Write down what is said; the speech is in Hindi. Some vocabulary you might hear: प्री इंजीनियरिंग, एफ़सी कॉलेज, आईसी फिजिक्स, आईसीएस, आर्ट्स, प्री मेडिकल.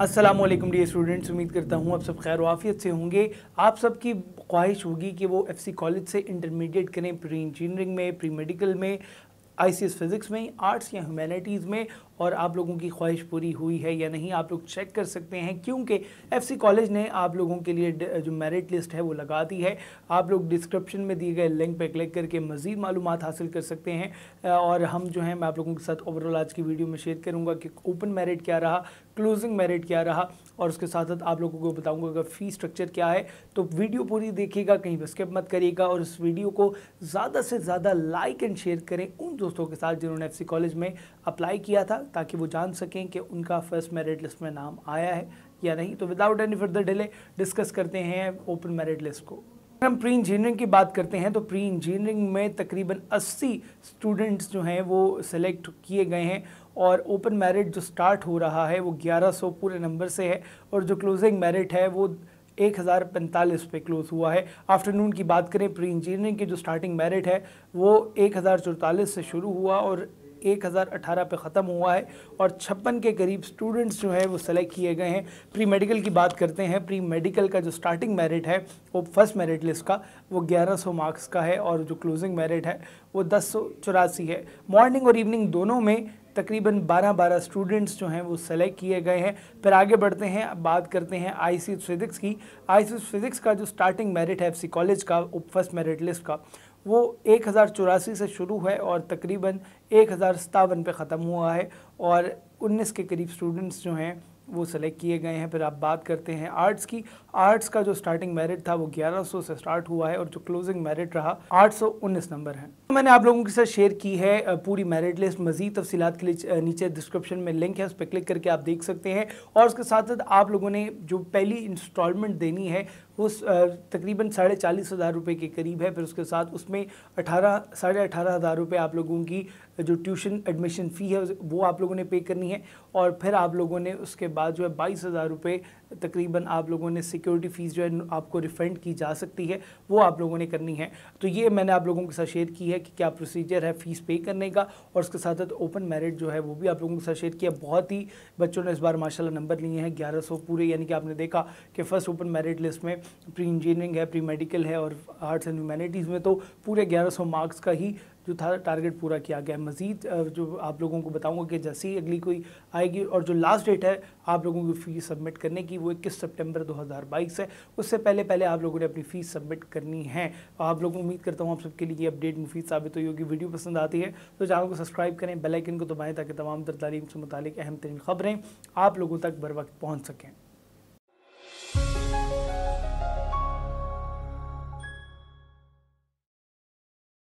अस्सलामुअलैकुम डियर स्टूडेंट्स, उम्मीद करता हूँ आप सब खैर वाफियत से होंगे। आप सब की ख्वाहिश होगी कि वो एफ़सी कॉलेज से इंटरमीडिएट करें प्री इंजीनियरिंग में, प्री मेडिकल में, आईसीएस फिजिक्स में, आर्ट्स या ह्यूमैनिटीज़ में, और आप लोगों की ख्वाहिश पूरी हुई है या नहीं आप लोग चेक कर सकते हैं, क्योंकि एफ़सी कॉलेज ने आप लोगों के लिए जो मेरिट लिस्ट है वो लगा दी है। आप लोग डिस्क्रिप्शन में दिए गए लिंक पर क्लिक करके मज़ीद मालूमात हासिल कर सकते हैं। और हम जो है मैं आप लोगों के साथ ओवरऑल आज की वीडियो में शेयर करूँगा कि ओपन मेरिट क्या रहा, क्लोजिंग मेरिट क्या रहा, और उसके साथ साथ आप लोगों को बताऊँगा कि फ़ी स्ट्रक्चर क्या है। तो वीडियो पूरी देखिएगा, कहीं भी स्किप मत करिएगा, और इस वीडियो को ज़्यादा से ज़्यादा लाइक एंड शेयर करें उन दोस्तों के साथ जिन्होंने एफ़सी कॉलेज में अप्लाई किया था, ताकि वो जान सकें कि उनका फर्स्ट मेरिट लिस्ट में नाम आया है या नहीं। तो without any further delay discuss करते हैं ओपन मेरिट लिस्ट को। अगर हम प्री इंजीनियरिंग की बात करते हैं तो प्री इंजीनियरिंग में तकरीबन 80 स्टूडेंट्स जो हैं वो सिलेक्ट किए गए हैं, और ओपन मेरिट जो स्टार्ट हो रहा है वो 1100 पूरे नंबर से है, और जो क्लोजिंग मेरिट है वो 1045 पे क्लोज़ हुआ है। आफ्टरनून की बात करें, प्री इंजीनियरिंग की जो स्टार्टिंग मेरिट है वो 1044 से शुरू हुआ और 1018 पे ख़त्म हुआ है, और 56 के करीब स्टूडेंट्स जो है वो सेलेक्ट किए गए हैं। प्री मेडिकल की बात करते हैं, प्री मेडिकल का जो स्टार्टिंग मेरिट है वो फर्स्ट मेरिट लिस्ट का वो 1100 मार्क्स का है, और जो क्लोजिंग मेरिट है वो 1084 है। मॉर्निंग और इवनिंग दोनों में तकरीबन 12-12 स्टूडेंट्स जो हैं वो सेलेक्ट किए गए हैं। फिर आगे बढ़ते हैं, बात करते हैं आईसी फिजिक्स की। आईसी फिजिक्स का जो स्टार्टिंग मेरिट है एफ़सी कॉलेज का फर्स्ट मेरिट लिस्ट का वो 1084 से शुरू है और तकरीबन 1057 पे ख़त्म हुआ है, और 19 के करीब स्टूडेंट्स जो हैं वो सेलेक्ट किए गए हैं। फिर आप बात करते हैं आर्ट्स की। आर्ट्स का जो स्टार्टिंग मेरिट था वो 1100 से स्टार्ट हुआ है, और जो क्लोजिंग मेरिट रहा 819 नंबर है। मैंने आप लोगों के साथ शेयर की है पूरी मेरिट लिस्ट। मज़ीद तफसीलात के लिए नीचे डिस्क्रिप्शन में लिंक है, उस पर क्लिक करके आप देख सकते हैं। और उसके साथ साथ आप लोगों ने जो पहली इंस्टॉलमेंट देनी है वो तकरीबन 45,000 रुपये के करीब है। फिर उसके साथ उसमें 18,000 रुपये आप लोगों की जो ट्यूशन एडमिशन फ़ी है वो आप लोगों ने पे करनी है, और फिर आप लोगों ने उसके बाद जो है 22,000 रुपये तकरीबन आप लोगों ने सिक्योरिटी फ़ीस जो है आपको रिफ़ंड की जा सकती है, वो आप लोगों ने करनी है। तो ये मैंने आप लोगों के साथ शेयर की है कि क्या प्रोसीजर है फ़ीस पे करने का, और उसके साथ साथ ओपन मेरिट जो है वो भी आप लोगों के साथ शेयर किया। बहुत ही बच्चों ने इस बार माशाल्लाह नंबर लिए हैं 1100 पूरे, यानी कि आपने देखा कि फ़र्स्ट ओपन मेरिट लिस्ट में प्री इंजीनियरिंग है, प्री मेडिकल है और आर्ट्स एंड ह्यूमैनिटीज़ में तो पूरे 1100 मार्क्स का ही जो था टारगेट पूरा किया गया है। मज़ीद जो आप लोगों को बताऊंगा कि जैसे ही अगली कोई आएगी, और जो लास्ट डेट है आप लोगों की फ़ीस सबमिट करने की वो 21 सितंबर 2022 है। उससे पहले पहले आप लोगों ने अपनी फ़ीस सबमिट करनी है। आप लोगों को उम्मीद करता हूँ आप सबके लिए ये अपडेट मुफीद साबित हुई होगी। वीडियो पसंद आती है तो चैनल को सब्सक्राइब करें, बेल आइकन को दबाएँ ताकि तमाम तर तालीम से मुतालिक अहम तरीन ख़बरें आप लोगों तक बर वक्त पहुँच सकें।